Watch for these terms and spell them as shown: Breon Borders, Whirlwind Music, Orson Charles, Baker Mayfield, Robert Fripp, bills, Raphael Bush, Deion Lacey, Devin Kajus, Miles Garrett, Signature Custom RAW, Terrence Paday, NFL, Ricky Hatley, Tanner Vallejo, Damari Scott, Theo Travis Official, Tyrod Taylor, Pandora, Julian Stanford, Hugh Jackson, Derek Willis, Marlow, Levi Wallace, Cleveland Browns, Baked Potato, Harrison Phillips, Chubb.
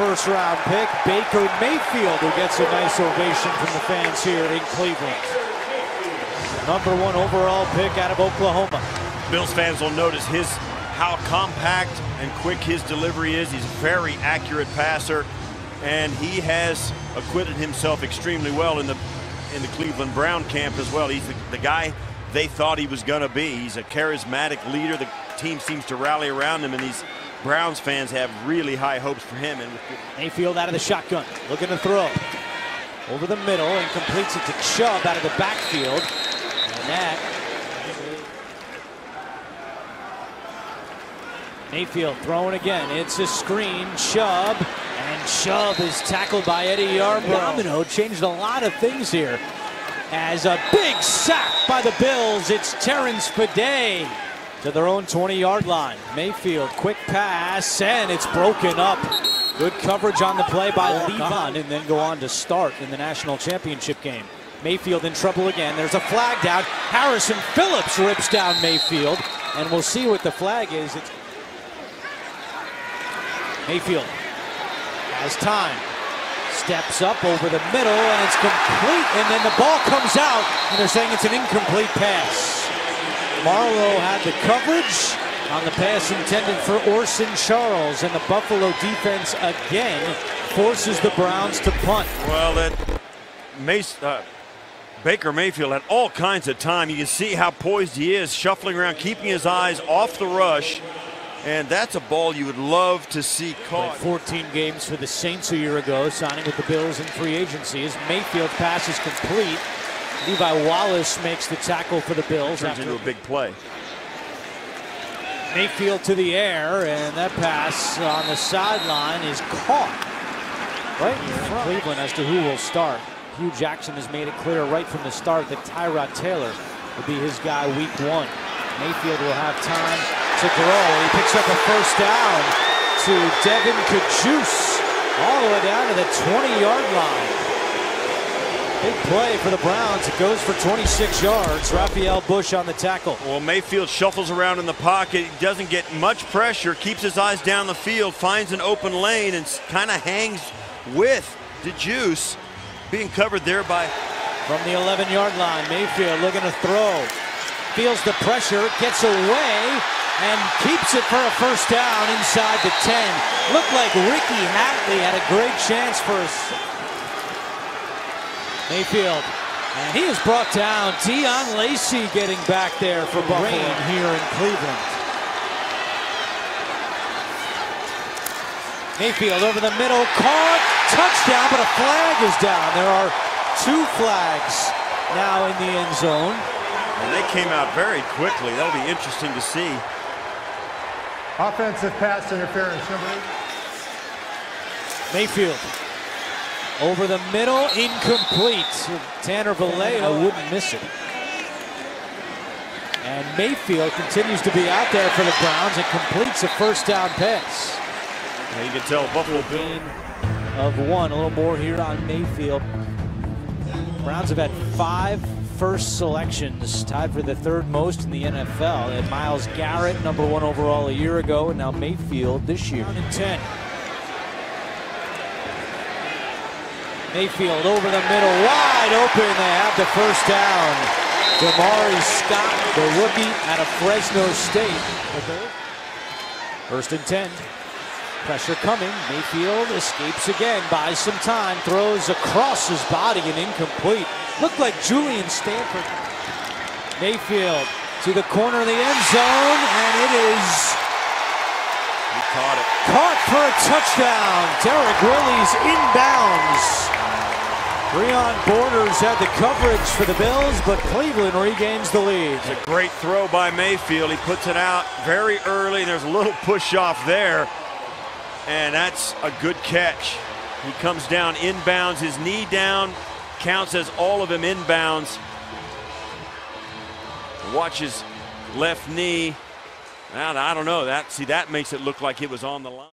first-round pick, Baker Mayfield, who gets a nice ovation from the fans here in Cleveland. Number one overall pick out of Oklahoma. Bills fans will notice how compact and quick his delivery is. He's a very accurate passer, and he has acquitted himself extremely well in the Cleveland Brown camp as well. He's the guy they thought he was going to be. He's a charismatic leader. The team seems to rally around him, and these Browns fans have really high hopes for him. And Mayfield out of the shotgun, looking to throw. Over the middle and completes it to Chubb out of the backfield. And Mayfield throwing again. It's a screen. Chubb. And Chubb is tackled by Eddie Yarbrough. Domino changed a lot of things here. As a big sack by the Bills, it's Terrence Paday to their own 20-yard line. Mayfield, quick pass, and it's broken up. Good coverage on the play by Levi, and then go on to start in the national championship game. Mayfield in trouble again. There's a flag down. Harrison Phillips rips down Mayfield, and we'll see what the flag is. It's Mayfield has time. Steps up over the middle, and it's complete, and then the ball comes out, and they're saying it's an incomplete pass. Marlow had the coverage on the pass intended for Orson Charles, and the Buffalo defense again forces the Browns to punt. Well, Baker Mayfield had all kinds of time. You can see how poised he is, shuffling around, keeping his eyes off the rush. And that's a ball you would love to see caught. Played 14 games for the Saints a year ago, signing with the Bills in free agency. His Mayfield pass is complete. Levi Wallace makes the tackle for the Bills. Turns into a big play. Mayfield to the air, and that pass on the sideline is caught. Right in front. Cleveland as to who will start. Hugh Jackson has made it clear right from the start that Tyrod Taylor will be his guy week 1. Mayfield will have time to grow. He picks up a first down to Devin Kajus, all the way down to the 20-yard line. Big play for the Browns. It goes for 26 yards. Raphael Bush on the tackle. Well, Mayfield shuffles around in the pocket. He doesn't get much pressure, keeps his eyes down the field, finds an open lane, and kind of hangs with Kajus, being covered there by... From the 11-yard line, Mayfield looking to throw. Feels the pressure, gets away, and keeps it for a first down inside the 10. Looked like Ricky Hatley had a great chance for Mayfield. And he is brought down. Deion Lacey getting back there for Buffalo here in Cleveland. Mayfield over the middle, caught, touchdown, but a flag is down. There are 2 flags now in the end zone. And they came out very quickly. That'll be interesting to see. Offensive pass interference, number 8. Mayfield over the middle, incomplete. Tanner Vallejo wouldn't miss it. And Mayfield continues to be out there for the Browns and completes a first down pass. Now you can tell Buffalo Bills of 1. A little more here on Mayfield. Browns have had 5 first selections, tied for the 3rd most in the NFL. They had Miles Garrett, number 1 overall a year ago, and now Mayfield this year. 10. Mayfield over the middle, wide open. They have the first down. Damari Scott, the rookie out of Fresno State. First and 10. Pressure coming. Mayfield escapes again, buys some time, throws across his body and incomplete. Looked like Julian Stanford. Mayfield to the corner of the end zone, and it is... He caught it. Caught for a touchdown. Derek Willis inbounds. Breon Borders had the coverage for the Bills, but Cleveland regains the lead. It's a great throw by Mayfield. He puts it out very early. There's a little push off there. And that's a good catch. He comes down inbounds, his knee down, counts as all of him inbounds. Watch his left knee. I don't know. That makes it look like it was on the line.